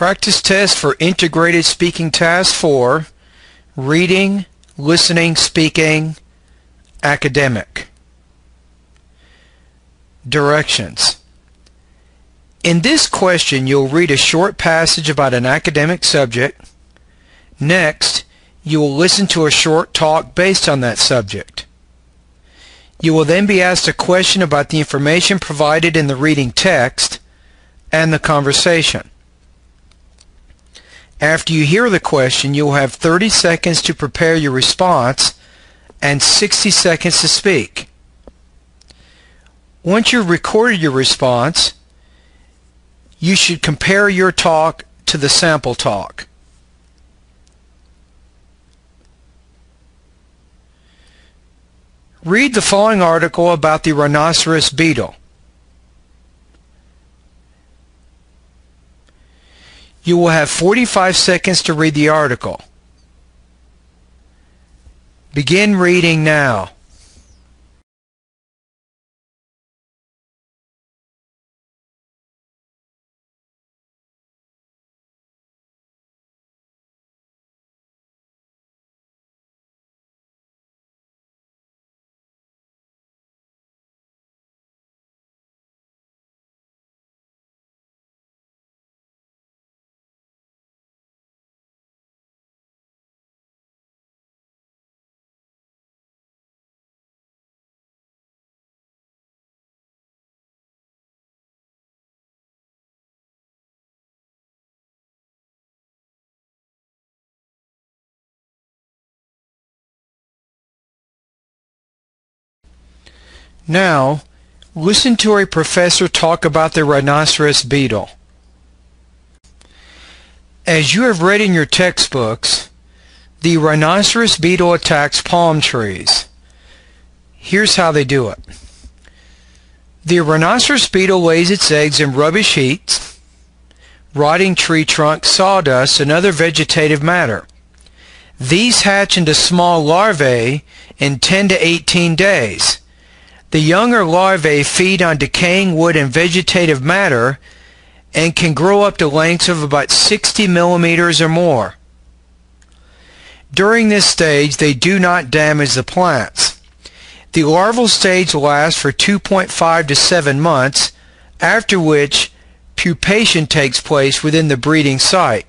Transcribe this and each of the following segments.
Practice test for integrated speaking task 4, reading, listening, speaking, academic. Directions. In this question, you'll read a short passage about an academic subject. Next, you will listen to a short talk based on that subject. You will then be asked a question about the information provided in the reading text and the conversation. After you hear the question, you will have 30 seconds to prepare your response and 60 seconds to speak. Once you've recorded your response, you should compare your talk to the sample talk. Read the following article about the rhinoceros beetle. You will have 45 seconds to read the article. Begin reading now. Now, listen to a professor talk about the rhinoceros beetle. As you have read in your textbooks, the rhinoceros beetle attacks palm trees. Here's how they do it. The rhinoceros beetle lays its eggs in rubbish heaps, rotting tree trunks, sawdust, and other vegetative matter. These hatch into small larvae in 10 to 18 days. The younger larvae feed on decaying wood and vegetative matter and can grow up to lengths of about 60 millimeters or more. During this stage, they do not damage the plants. The larval stage lasts for 2.5 to 7 months, after which pupation takes place within the breeding site.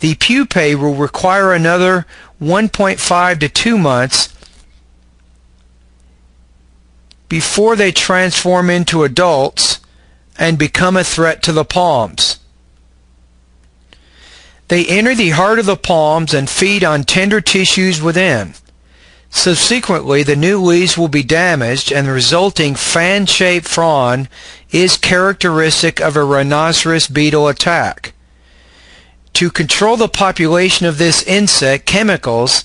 The pupae will require another 1.5 to 2 months before they transform into adults and become a threat to the palms. They enter the heart of the palms and feed on tender tissues within. Subsequently, the new leaves will be damaged and the resulting fan-shaped frond is characteristic of a rhinoceros beetle attack. To control the population of this insect, chemicals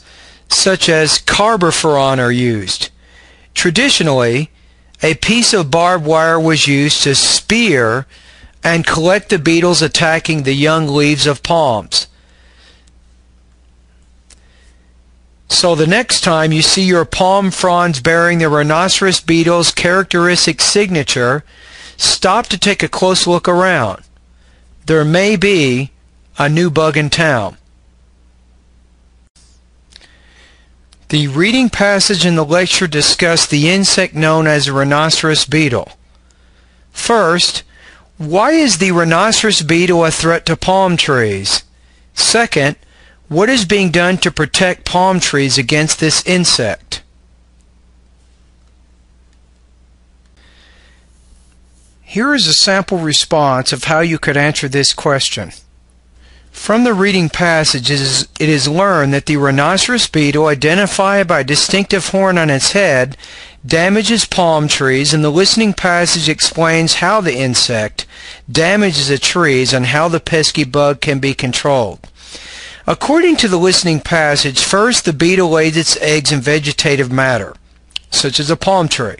such as carbofuran are used. Traditionally, a piece of barbed wire was used to spear and collect the beetles attacking the young leaves of palms. So the next time you see your palm fronds bearing the rhinoceros beetle's characteristic signature, stop to take a close look around. There may be a new bug in town. The reading passage in the lecture discussed the insect known as the rhinoceros beetle. First, why is the rhinoceros beetle a threat to palm trees? Second, what is being done to protect palm trees against this insect? Here is a sample response of how you could answer this question. From the reading passage, it is learned that the rhinoceros beetle, identified by a distinctive horn on its head, damages palm trees, and the listening passage explains how the insect damages the trees and how the pesky bug can be controlled. According to the listening passage, first the beetle lays its eggs in vegetative matter, such as a palm tree.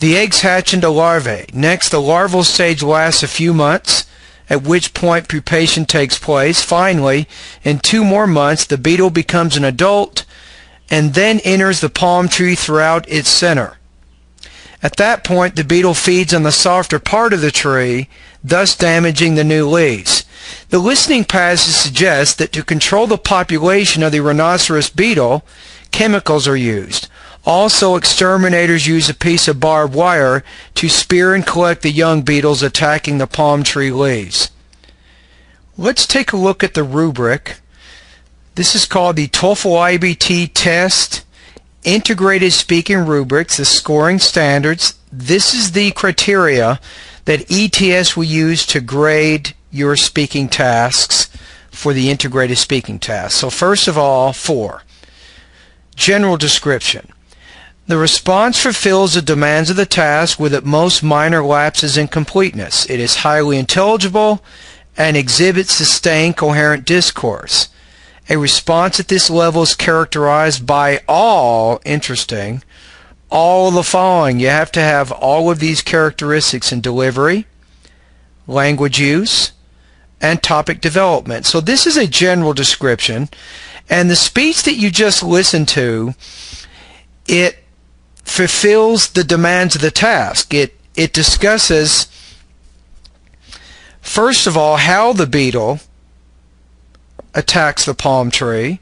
The eggs hatch into larvae. Next, the larval stage lasts a few months, at which point pupation takes place. Finally, in 2 more months, the beetle becomes an adult and then enters the palm tree throughout its center. At that point, the beetle feeds on the softer part of the tree, thus damaging the new leaves. The listening passage suggests that to control the population of the rhinoceros beetle, chemicals are used. Also, exterminators use a piece of barbed wire to spear and collect the young beetles attacking the palm tree leaves. Let's take a look at the rubric. This is called the TOEFL IBT Test Integrated Speaking Rubrics, the scoring standards. This is the criteria that ETS will use to grade your speaking tasks for the integrated speaking task. So first of all, 4. General description. The response fulfills the demands of the task with at most minor lapses in completeness. It is highly intelligible and exhibits sustained coherent discourse. A response at this level is characterized by all of the following. You have to have all of these characteristics in delivery, language use, and topic development. So this is a general description, and the speech that you just listened to, it fulfills the demands of the task. It discusses, first of all, how the beetle attacks the palm tree,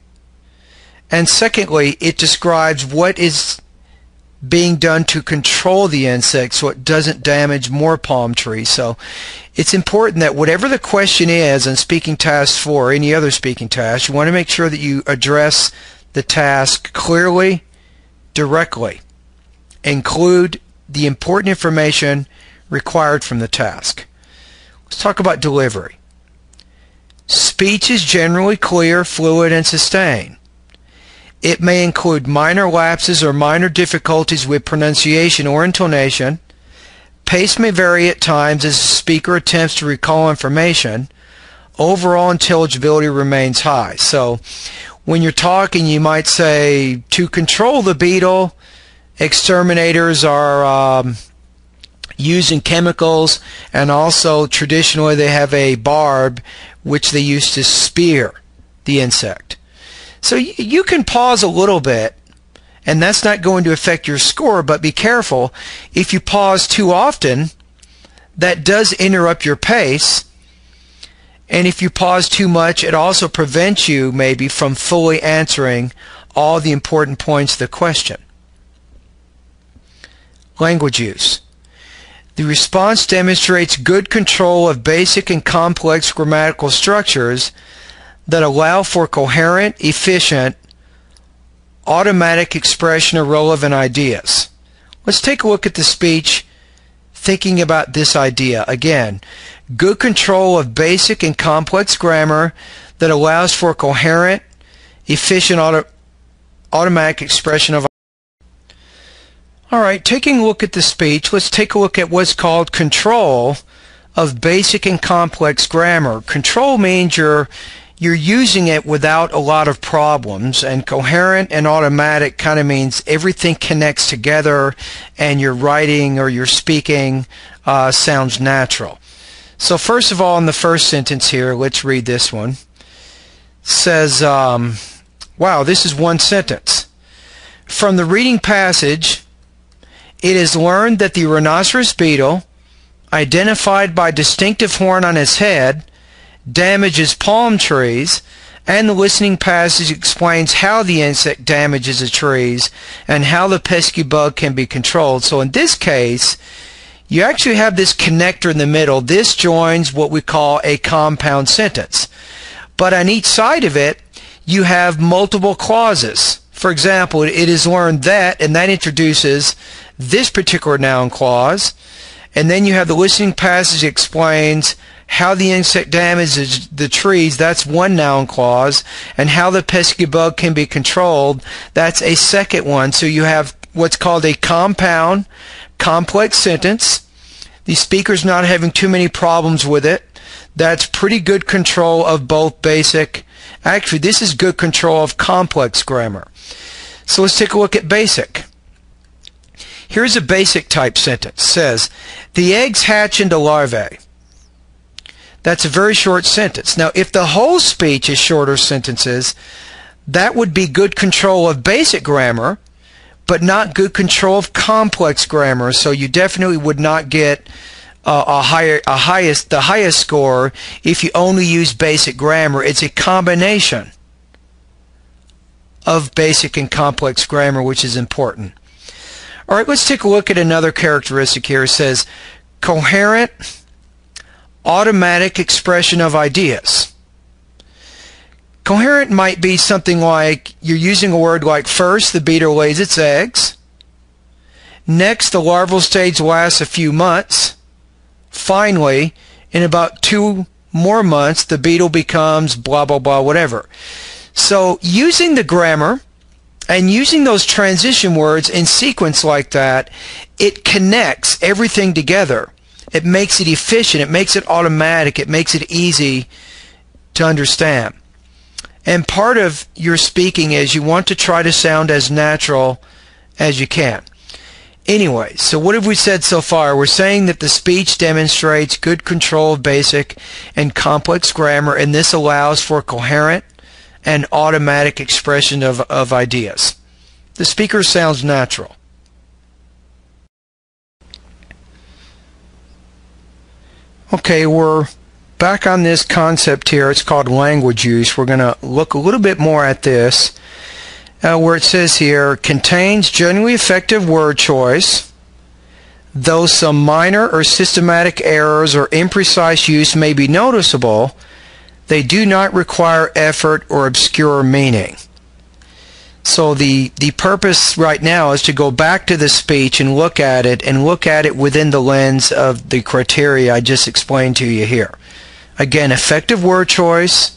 and secondly, it describes what is being done to control the insect so it doesn't damage more palm trees. So it's important that whatever the question is in speaking task 4 or any other speaking task, you want to make sure that you address the task clearly, directly. Include the important information required from the task. Let's talk about delivery. Speech is generally clear, fluid, and sustained. It may include minor lapses or minor difficulties with pronunciation or intonation. Pace may vary at times as the speaker attempts to recall information. Overall intelligibility remains high. So when you're talking, you might say, to control the beetle, exterminators are using chemicals, and also traditionally they have a barb which they use to spear the insect. So you can pause a little bit, and that's not going to affect your score, but be careful. If you pause too often, that does interrupt your pace, and if you pause too much, it also prevents you maybe from fully answering all the important points of the question. Language use. The response demonstrates good control of basic and complex grammatical structures that allow for coherent, efficient, automatic expression of relevant ideas. Let's take a look at the speech thinking about this idea. Again, good control of basic and complex grammar that allows for coherent, efficient, automatic expression of ideas. All right, taking a look at the speech, let's take a look at what's called control of basic and complex grammar. Control means you're using it without a lot of problems, and coherent and automatic kind of means everything connects together and your writing or your speaking sounds natural. So first of all, in the first sentence here, let's read this one. It says, wow, this is one sentence. From the reading passage, it is learned that the rhinoceros beetle, identified by distinctive horn on its head, damages palm trees, and the listening passage explains how the insect damages the trees and how the pesky bug can be controlled. So in this case, you actually have this connector in the middle. This joins what we call a compound sentence. But on each side of it, you have multiple clauses. For example, it is learned that, and that introduces this particular noun clause, and then you have the listening passage explains how the insect damages the trees, that's one noun clause, and how the pesky bug can be controlled, that's a second one. So you have what's called a compound, complex sentence. The speaker's not having too many problems with it. That's pretty good control of both basic, actually this is good control of complex grammar. So let's take a look at basic. Here's a basic type sentence. It says, the eggs hatch into larvae. That's a very short sentence. Now, if the whole speech is shorter sentences, that would be good control of basic grammar, but not good control of complex grammar. So you definitely would not get the highest score if you only use basic grammar. It's a combination of basic and complex grammar, which is important. All right, let's take a look at another characteristic here. It says coherent, automatic expression of ideas. Coherent might be something like you're using a word like first, the beetle lays its eggs. Next, the larval stage lasts a few months. Finally, in about 2 more months, the beetle becomes blah, blah, blah, whatever. So using the grammar and using those transition words in sequence like that, it connects everything together. It makes it efficient. It makes it automatic. It makes it easy to understand. And part of your speaking is you want to try to sound as natural as you can. Anyway, so what have we said so far? We're saying that the speech demonstrates good control of basic and complex grammar, and this allows for coherent and automatic expression of ideas. The speaker sounds natural. Okay, we're back on this concept here. It's called language use. We're going to look a little bit more at this where it says here, contains generally effective word choice, though some minor or systematic errors or imprecise use may be noticeable, they do not require effort or obscure meaning. So the purpose right now is to go back to the speech and look at it within the lens of the criteria I just explained to you here. Again, effective word choice,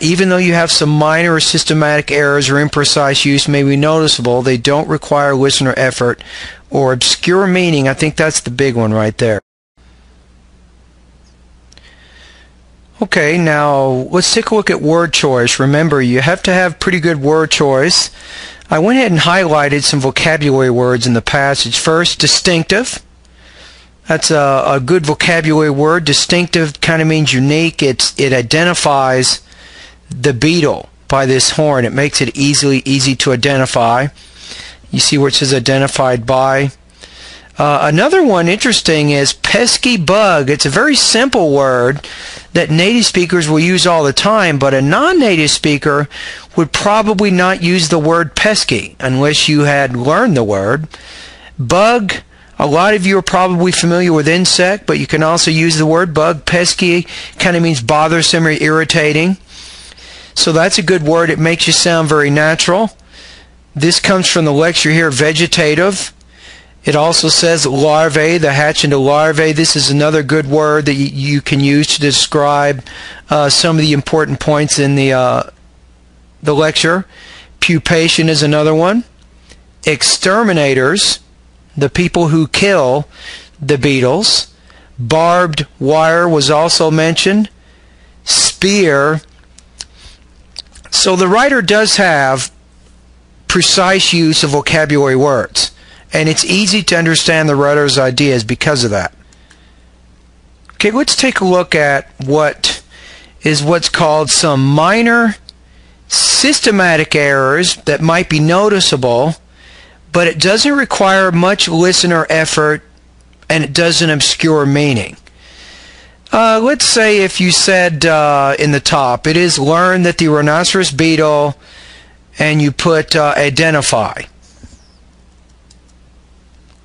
even though you have some minor or systematic errors or imprecise use may be noticeable, they don't require listener effort or obscure meaning. I think that's the big one right there. Okay, now let's take a look at word choice. Remember, you have to have pretty good word choice. I went ahead and highlighted some vocabulary words in the passage. First, distinctive. That's a good vocabulary word. Distinctive kind of means unique. It identifies the beetle by this horn. It makes it easy to identify. You see where it says identified by. Another one interesting is pesky bug. It's a very simple word that native speakers will use all the time, but a non-native speaker would probably not use the word pesky unless you had learned the word. Bug, a lot of you are probably familiar with insect, but you can also use the word bug. Pesky kind of means bothersome or irritating. So that's a good word. It makes you sound very natural. This comes from the lecture here, vegetative. It also says larvae, the hatch into larvae. This is another good word that you can use to describe some of the important points in the lecture. Pupation is another one. Exterminators, the people who kill the beetles. Barbed wire was also mentioned. Spear. So the writer does have precise use of vocabulary words. And it's easy to understand the writer's ideas because of that. Okay, let's take a look at what is what's called some minor systematic errors that might be noticeable, but it doesn't require much listener effort and it doesn't obscure meaning. Let's say if you said in the top, it is learn that the rhinoceros beetle, and you put identify,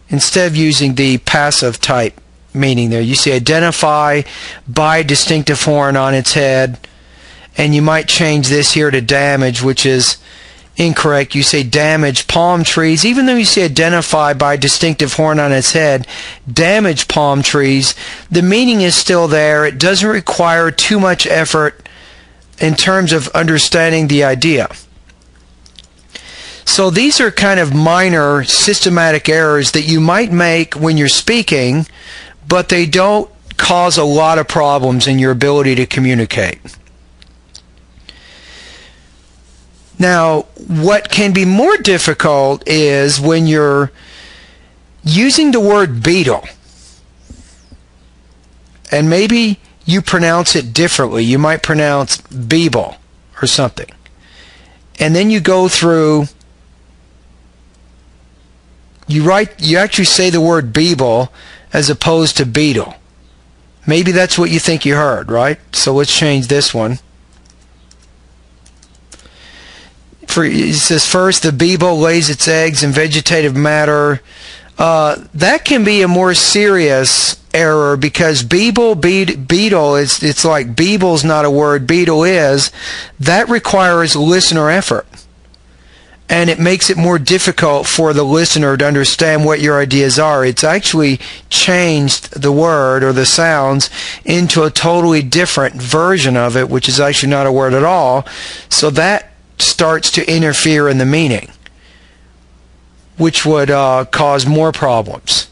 instead of using the passive type meaning there. You see identify by distinctive horn on its head, and you might change this here to damage, which is incorrect. You say damage palm trees. Even though you say identify by distinctive horn on its head, damage palm trees, the meaning is still there. It doesn't require too much effort in terms of understanding the idea. So these are kind of minor systematic errors that you might make when you're speaking, but they don't cause a lot of problems in your ability to communicate. Now, what can be more difficult is when you're using the word beetle, and maybe you pronounce it differently. You might pronounce beeble or something. And then you go through you actually say the word beetle as opposed to beetle. Maybe that's what you think you heard, right? So let's change this one. It says first the beetle lays its eggs in vegetative matter. That can be a more serious error, because beetle, it's like beetle's not a word, beetle is. That requires listener effort, and it makes it more difficult for the listener to understand what your ideas are. It's actually changed the word or the sounds into a totally different version of it, which is actually not a word at all. So that starts to interfere in the meaning, which would cause more problems.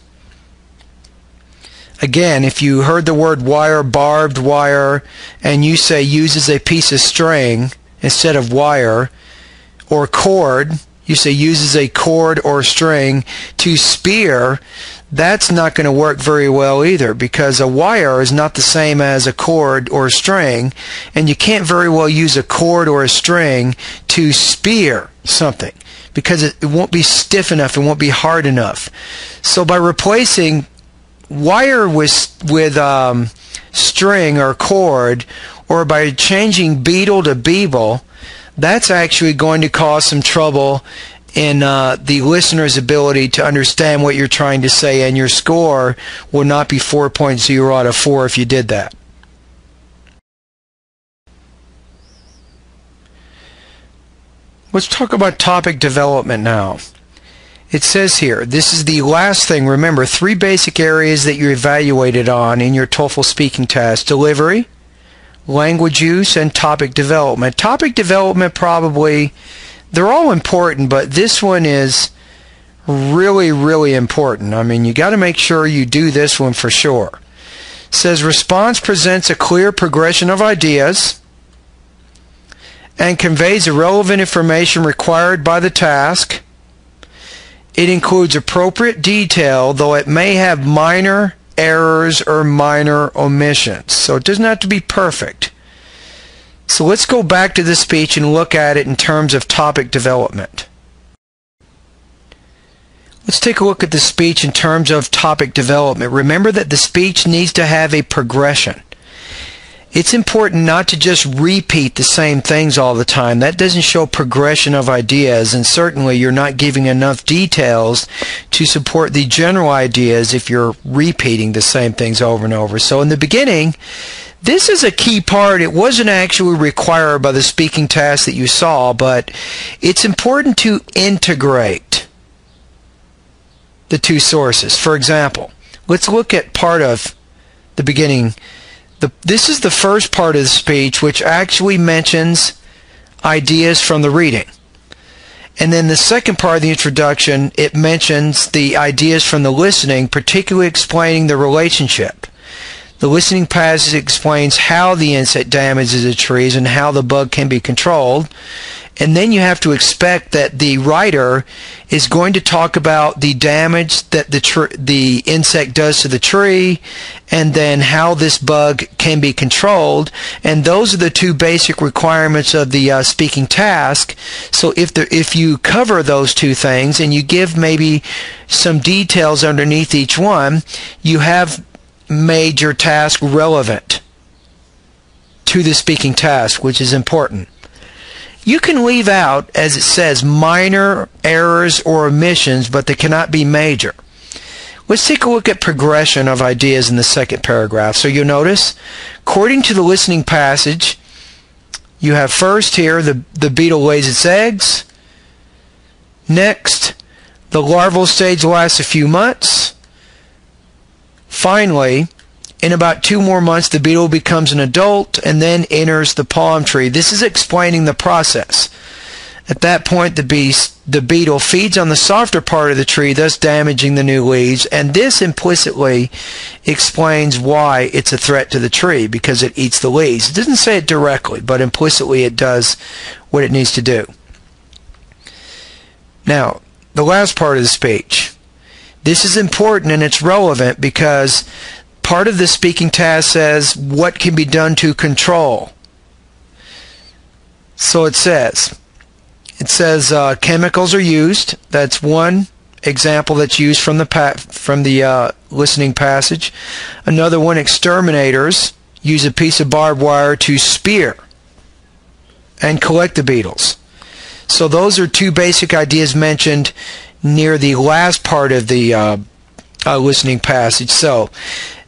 Again, if you heard the word wire, barbed wire, and you say uses a piece of string instead of wire, or cord, you say uses a cord or string to spear, that's not going to work very well either, because a wire is not the same as a cord or string, and you can't very well use a cord or a string to spear something, because it won't be stiff enough, it won't be hard enough. So by replacing wire with string or cord, or by changing beetle to beeble, that's actually going to cause some trouble in the listener's ability to understand what you're trying to say, and your score will not be 4.0 out of 4 if you did that. Let's talk about topic development now. It says here, this is the last thing. Remember, 3 basic areas that you evaluated on in your TOEFL speaking test: delivery, language use, and topic development. Topic development, probably, they're all important, but this one is really, really important. I mean, you got to make sure you do this one for sure. It says response presents a clear progression of ideas and conveys the relevant information required by the task. It includes appropriate detail, though it may have minor errors or minor omissions. So it doesn't have to be perfect. So let's go back to this speech and look at it in terms of topic development. Let's take a look at the speech in terms of topic development. Remember that the speech needs to have a progression. It's important not to just repeat the same things all the time. That doesn't show progression of ideas, and certainly you're not giving enough details to support the general ideas if you're repeating the same things over and over. So in the beginning, this is a key part. It wasn't actually required by the speaking task that you saw, but it's important to integrate the 2 sources. For example, let's look at part of the beginning. This is the first part of the speech, which actually mentions ideas from the reading. And then the second part of the introduction, it mentions the ideas from the listening, particularly explaining the relationship. The listening passage explains how the insect damages the trees and how the bug can be controlled. And then you have to expect that the writer is going to talk about the damage that the insect does to the tree, and then how this bug can be controlled. And those are the 2 basic requirements of the speaking task. So if you cover those 2 things and you give maybe some details underneath each one, you have made your task relevant to the speaking task, which is important. You can leave out, as it says, minor errors or omissions, but they cannot be major. Let's take a look at progression of ideas in the second paragraph. So you'll notice, according to the listening passage, you have first here, the beetle lays its eggs. Next, the larval stage lasts a few months. Finally, in about 2 more months, the beetle becomes an adult and then enters the palm tree. This is explaining the process. At that point, the beetle feeds on the softer part of the tree, thus damaging the new leaves. And this implicitly explains why it's a threat to the tree, because it eats the leaves. It doesn't say it directly, but implicitly it does what it needs to do. Now, the last part of the speech. This is important and it's relevant because part of the speaking task says what can be done to control. So it says chemicals are used. That's one example that's used from the listening passage. Another one, exterminators use a piece of barbed wire to spear and collect the beetles. So those are two basic ideas mentioned near the last part of the listening passage. So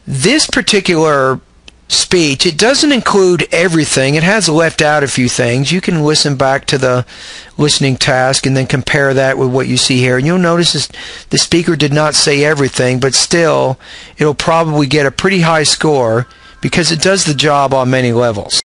this particular speech, it doesn't include everything. It has left out a few things. You can listen back to the listening task and then compare that with what you see here. And you'll notice this, the speaker did not say everything, but still it'll probably get a pretty high score because it does the job on many levels.